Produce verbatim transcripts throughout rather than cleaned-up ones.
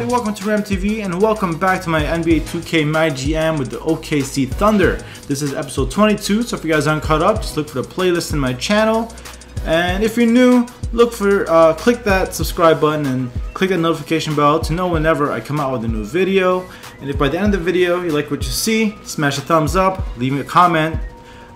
everybody, welcome to RemTV and welcome back to my N B A two K MyGM with the O K C Thunder. This is episode twenty-two, so if you guys aren't caught up, just look for the playlist in my channel. And if you're new, look for, uh, click that subscribe button and click that notification bell to know whenever I come out with a new video. And if by the end of the video you like what you see, smash a thumbs up, leave me a comment.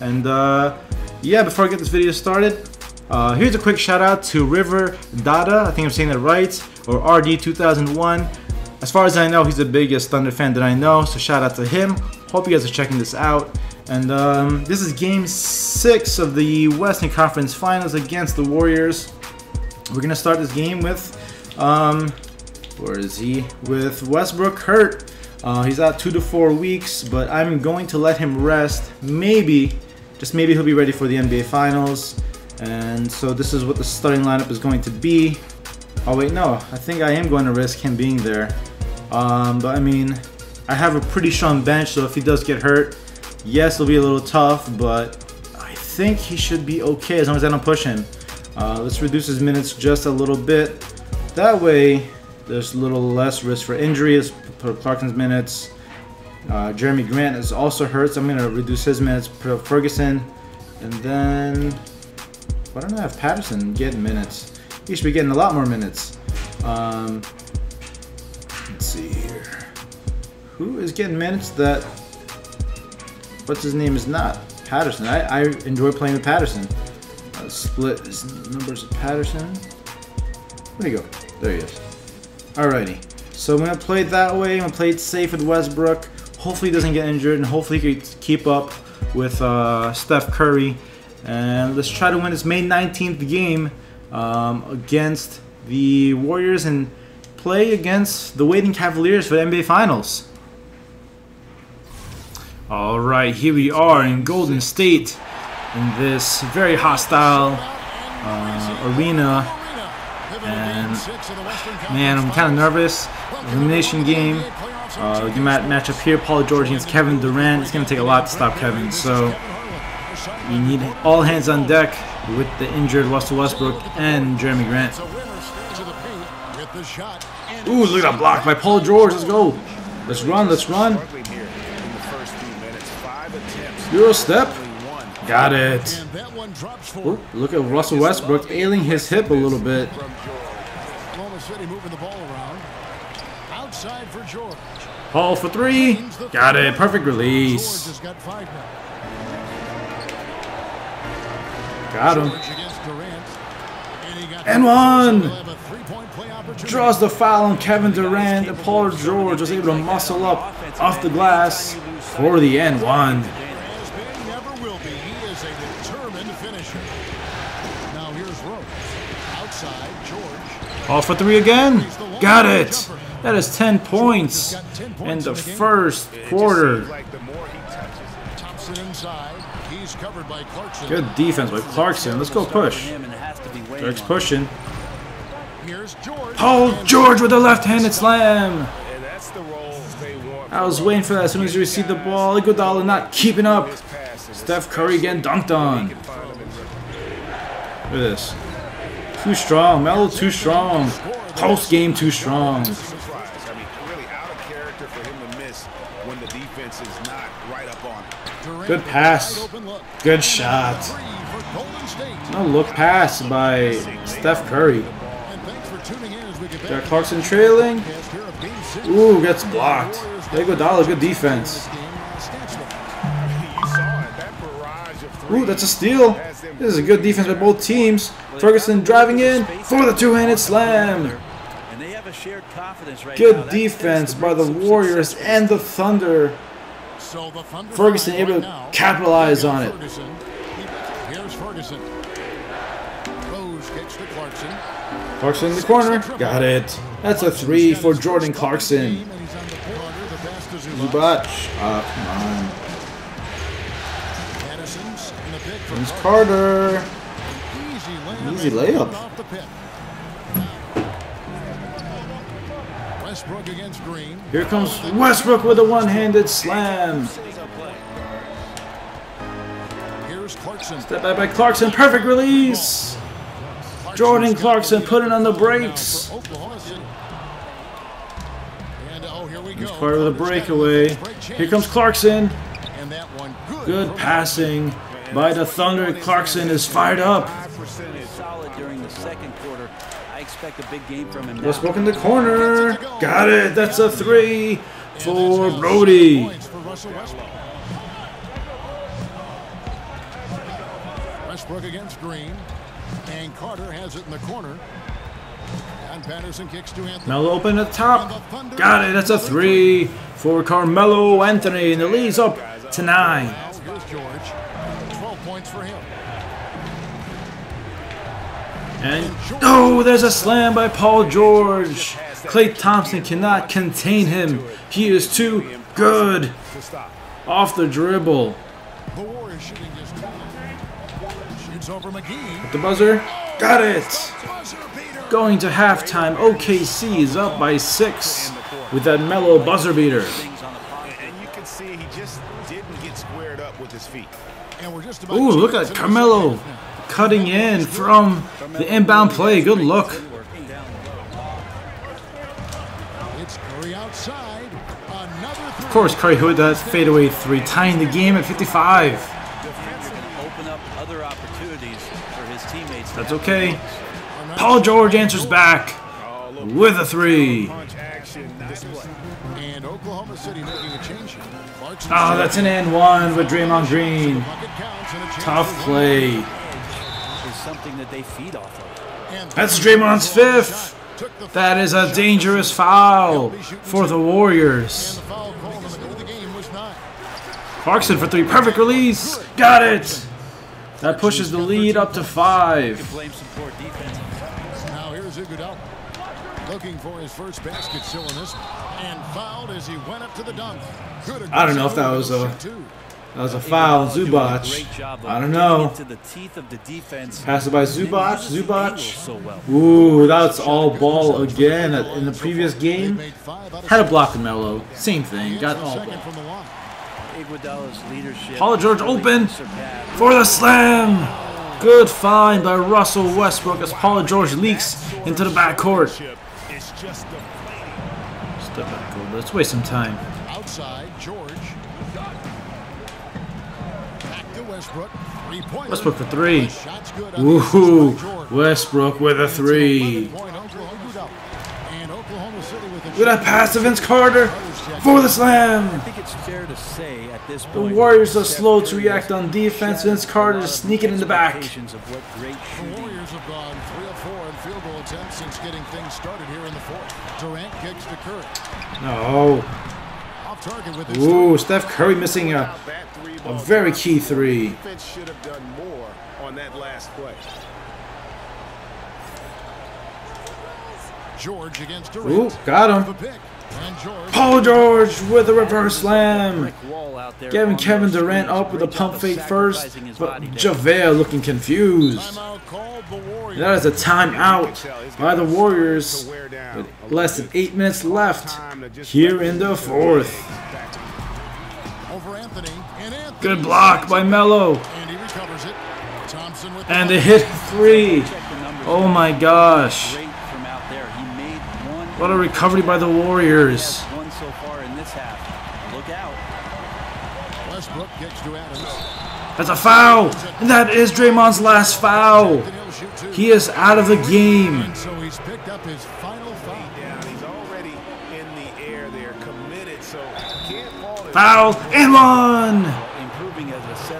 And uh, yeah, before I get this video started, Uh, here's a quick shout out to River Dada, I think I'm saying that right, or R D two thousand one. As far as I know, he's the biggest Thunder fan that I know, so shout out to him. Hope you guys are checking this out. And um, this is game six of the Western Conference Finals against the Warriors. We're gonna start this game with, um, where is he? With Westbrook hurt. Uh, he's out two to four weeks, but I'm going to let him rest. Maybe, just maybe he'll be ready for the N B A Finals. And so this is what the starting lineup is going to be. Oh wait, no, I think I am going to risk him being there. Um, but I mean, I have a pretty strong bench, so if he does get hurt, yes, it'll be a little tough, but I think he should be okay as long as I don't push him. Uh, let's reduce his minutes just a little bit. That way, there's a little less risk for injury. Let's put Clarkson's minutes. Uh, Jerami Grant is also hurt, so I'm going to reduce his minutes, put Ferguson, and then... why don't I have Patterson getting minutes? He should be getting a lot more minutes. Um, let's see here. Who is getting minutes that... what's his name is not? Patterson. I, I enjoy playing with Patterson. Uh, split his numbers of Patterson. There you go. There he is. Alrighty. So I'm going to play it that way. I'm going to play it safe with Westbrook. Hopefully he doesn't get injured and hopefully he can keep up with uh, Steph Curry. And let's try to win this May nineteenth game um, against the Warriors and play against the waiting Cavaliers for the N B A Finals. All right, here we are in Golden State in this very hostile uh, arena. And man, I'm kind of nervous. Elimination game. Uh, we can match up here. Paul George against Kevin Durant. It's going to take a lot to stop Kevin. So. You need all hands on deck with the injured Russell Westbrook and Jerami Grant. Ooh, look at that block by Paul George. Let's go. Let's run. Let's run. Euro step. Got it. Ooh, look at Russell Westbrook ailing his hip a little bit. Paul for three. Got it. Perfect release. Got him. And one! Draws the foul on Kevin Durant. And Paul George was able to muscle up off the glass for the end one. All for three again. Got it. That is ten points in the first quarter. Covered by Clarkson. Good defense by Clarkson. Let's go push. Dirk's pushing. Paul George with the left-handed slam. I was waiting for that as soon as he received the ball. Iguodala not keeping up. Steph Curry again dunked on. Look at this. Too strong. Melo too strong. Post game too strong. Good pass. Good shot. No look pass by Steph Curry. Got Clarkson trailing. Ooh, gets blocked. Igoudala, good defense. Ooh, that's a steal. This is a good defense by both teams. Ferguson driving in for the two-handed slam. Good defense by the Warriors and the Thunder. So the Ferguson able right to now, capitalize on it. Ferguson. Here's Ferguson. Rose kicks to Clarkson. Clarkson in the corner. Got it. That's a three for Jordan Clarkson. Zubac. Uh, come on. Vince Carter. Easy layup. Against Green. Here comes Westbrook with a one-handed slam. Here's Clarkson. Step back by Clarkson. Perfect release. Jordan Clarkson putting on the brakes. Here's Carter with a breakaway. Here comes Clarkson. Good passing by the Thunder. Clarkson is fired up. Westbrook in the corner. Got it. That's a three for Brody. Westbrook against Green. And Carter has it in the corner. And Patterson kicks to Anthony. Now open at the top. Got it. That's a three for Carmelo Anthony. And the lead's up to nine. Here's George. twelve points for him. And oh, there's a slam by Paul George. Klay Thompson cannot contain him. He is too good. Off the dribble. The Warriors shooting just shoots over McGee. At the buzzer. Got it. Going to halftime. O K C is up by six with that mellow buzzer beater. And you can see he just didn't get squared up with his feet. Ooh, look at Carmelo. Cutting in from the inbound play. Good look. Of course, Curry, who hit that fadeaway three, tying the game at fifty-five. That's okay. Paul George answers back with a three. Oh, that's an and one with Draymond Green. Tough play. Something that they feed off of. That's Draymond's fifth. That is a dangerous foul for the Warriors. Clarkson for three. Perfect release. Got it. That pushes the lead up to five. Now here's Igoudala looking for his first basket still in this and fouled as he went up to the dunk. I don't know if that was a That was a foul, Zubac. I don't know. Pass it by Zubac. Zubac. Ooh, that's all ball again. In the previous game, had a block of Melo. Same thing. Got all ball. Paul George open for the slam. Good find by Russell Westbrook as Paul George leaks into the backcourt. Step back a little bit. Let's waste some time. Outside, George. Westbrook for three. Woohoo! Westbrook with a three. Look at that pass to Vince Carter for the slam. The Warriors are slow to react on defense. Vince Carter is sneaking in the back. The Warriors have gone three or four in field goal attempts since getting things started here in the fourth. Durant kicks to Curry. No. Ooh, Steph Curry missing a, a very key three. Should have done more on that last play. George against Durant. Ooh, got him. Paul George with a reverse slam. Gavin Kevin Durant up with a pump fake first, but JaVale looking confused. And that is a timeout by the Warriors with less than eight minutes left here in the fourth. Good block by Melo. And they hit three. Oh my gosh. What a recovery by the Warriors. One so far in this half. Look out. Westbrook gets to Adams. That's a foul. And that is Draymond's last foul. He is out of the game. So he's picked up his final foul. He's already in the air there, committed, so can't fall. Foul and one.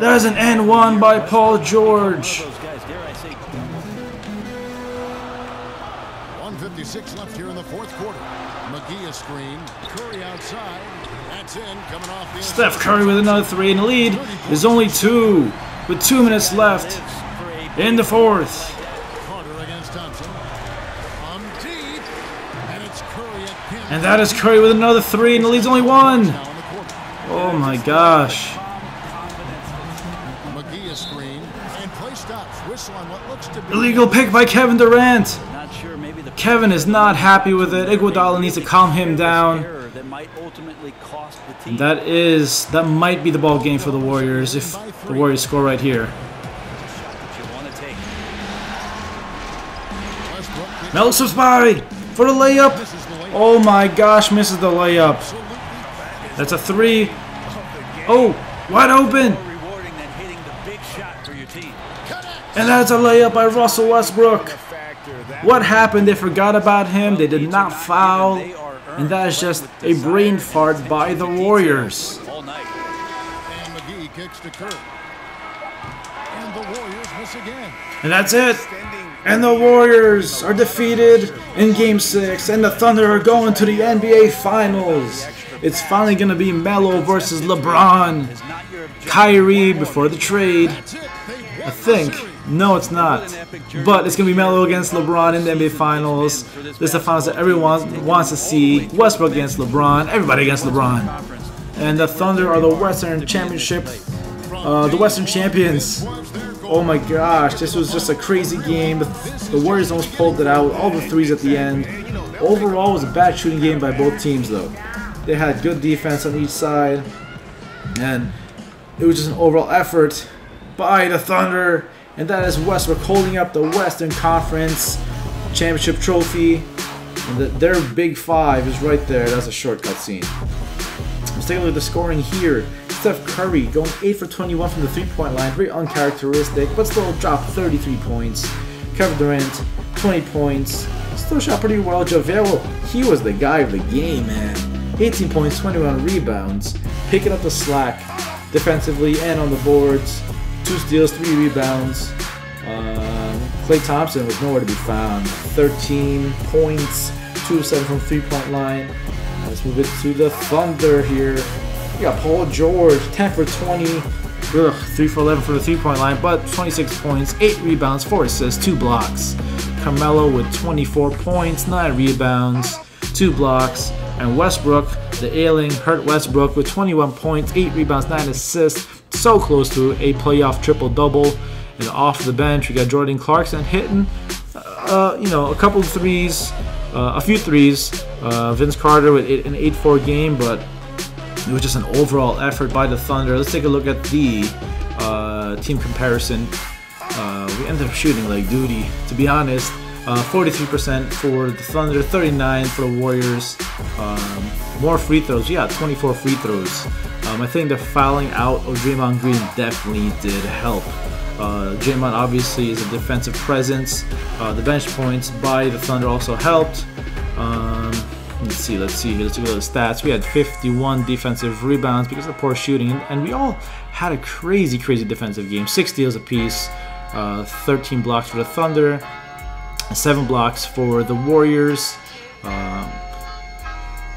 There's an and one by Paul George. one fifty-six left here in the fourth quarter. McGee is screened. Curry outside. That's in. Coming off the Steph Curry with another three in the lead. There's only two with two minutes left in the fourth. Carter against Thompson. On deep. And it's Curry at pin. And that is Curry with another three and the lead's only one. Oh my gosh. McGee is screened. And play stops. Whistle on what looks to be illegal pick by Kevin Durant. Kevin is not happy with it. Iguodala needs to calm him down. That is, that might be the ball game for the Warriors if the Warriors score right here. Melo slips by for the layup. Oh my gosh, misses the layup. That's a three. Oh, wide open. And that's a layup by Russell Westbrook. What happened? They forgot about him. They did not foul. And that is just a brain fart by the Warriors. And that's it. And the Warriors are defeated in Game six. And the Thunder are going to the N B A Finals. It's finally going to be Melo versus LeBron. Kyrie before the trade. I think. No, it's not. But it's going to be Melo against LeBron in the N B A Finals. This is the finals that everyone wants to see. Westbrook against LeBron. Everybody against LeBron. And the Thunder are the Western Championship. Uh, the Western Champions. Oh my gosh, this was just a crazy game. The Warriors almost pulled it out. All the threes at the end. Overall, it was a bad shooting game by both teams, though. They had good defense on each side. And it was just an overall effort by the Thunder. And that is Westbrook holding up the Western Conference Championship trophy. And the, their big five is right there. That's a shortcut scene. Let's take a look at the scoring here. Steph Curry going eight for twenty-one from the three-point line. Very uncharacteristic, but still dropped thirty-three points. Kevin Durant, twenty points. Still shot pretty well. JaVale, he was the guy of the game, man. eighteen points, twenty-one rebounds. Picking up the slack defensively and on the boards. Two steals, three rebounds. Um, Klay Thompson was nowhere to be found. thirteen points, two of seven from three-point line. Now let's move it to the Thunder here. We got Paul George, ten for twenty. Ugh, three for eleven from the three-point line, but twenty-six points, eight rebounds, four assists, two blocks. Carmelo with twenty-four points, nine rebounds, two blocks. And Westbrook, the ailing, hurt Westbrook with twenty-one points, eight rebounds, nine assists. So close to a playoff triple-double. And off the bench, we got Jordan Clarkson hitting, uh, you know, a couple of threes, uh, a few threes. Uh, Vince Carter with eight, an eight four game, but it was just an overall effort by the Thunder. Let's take a look at the uh, team comparison. Uh, we ended up shooting like duty, to be honest. Uh, forty-three percent for the Thunder, thirty-nine for the Warriors. Um, more free throws, yeah, twenty-four free throws. Um, I think the fouling out of Draymond Green definitely did help. Uh, Draymond obviously is a defensive presence. Uh, the bench points by the Thunder also helped. Um, let's see, let's see here, let's go to the stats. We had fifty-one defensive rebounds because of the poor shooting, and we all had a crazy, crazy defensive game. Six steals apiece, uh, thirteen blocks for the Thunder. Seven blocks for the Warriors. Um,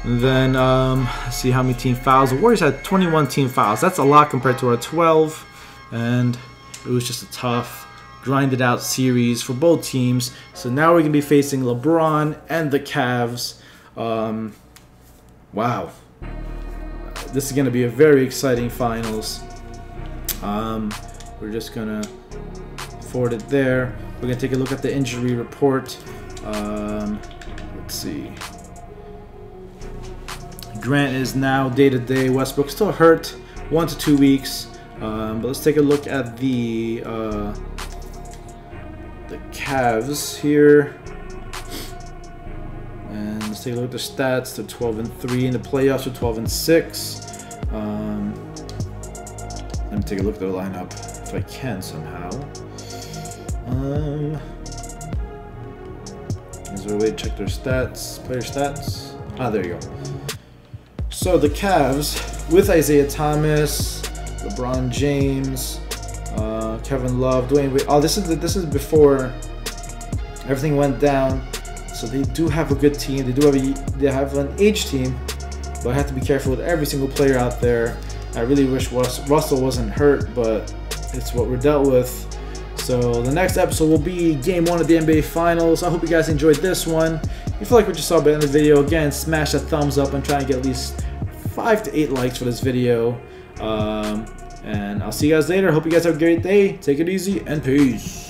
and then um, let's see how many team fouls. The Warriors had twenty-one team fouls. That's a lot compared to our twelve. And it was just a tough, grinded out series for both teams. So now we're going to be facing LeBron and the Cavs. Um, wow. This is going to be a very exciting finals. Um, we're just going to forward it there. We're going to take a look at the injury report. Um, let's see. Grant is now day-to-day. Westbrook still hurt. One to two weeks. Um, but let's take a look at the, uh, the Cavs here. And let's take a look at the stats. They're twelve and three in the playoffs. They're twelve and six. Um, let me take a look at their lineup if I can somehow. Um, is there a way to check their stats, player stats? Ah, there you go. So the Cavs with Isaiah Thomas, LeBron James, uh, Kevin Love, Dwayne Wade. Oh, this is the, this is before everything went down. So they do have a good team. They do have a, they have an H team, but I have to be careful with every single player out there. I really wish Russell wasn't hurt, but it's what we're dealt with. So the next episode will be Game one of the N B A Finals. I hope you guys enjoyed this one. If you feel like what you saw by the end of the video, again, smash that thumbs up and try and get at least five to eight likes for this video. Um, and I'll see you guys later. Hope you guys have a great day. Take it easy and peace.